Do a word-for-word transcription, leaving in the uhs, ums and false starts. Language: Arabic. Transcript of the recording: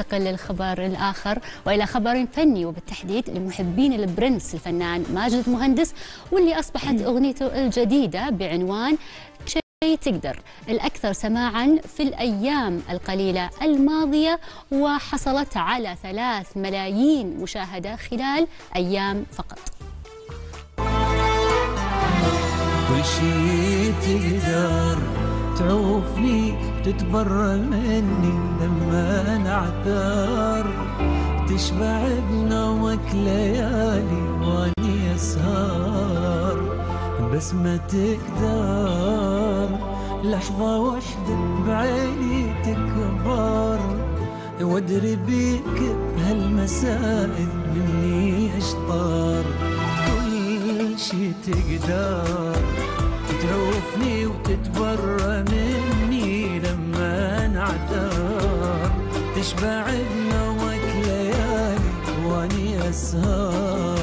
ننتقل للخبر الآخر وإلى خبر فني وبالتحديد لمحبين البرنس الفنان ماجد المهندس واللي أصبحت أغنيته الجديدة بعنوان كلشي تقدر الأكثر سماعا في الأيام القليلة الماضية وحصلت على ثلاث ملايين مشاهدة خلال أيام فقط. كلشي تقدر تعوفني تتبرى مني لما نعتار تشبع بنومك ليالي واني اسهر بس ما تقدر لحظة وحدة بعيني تكبر وادري بيك بهالمسائل مني اشطار كل شي تقدر تعوفني وتتبرى مني لما نعتار تشبع بنومك ليالي واني اسهر.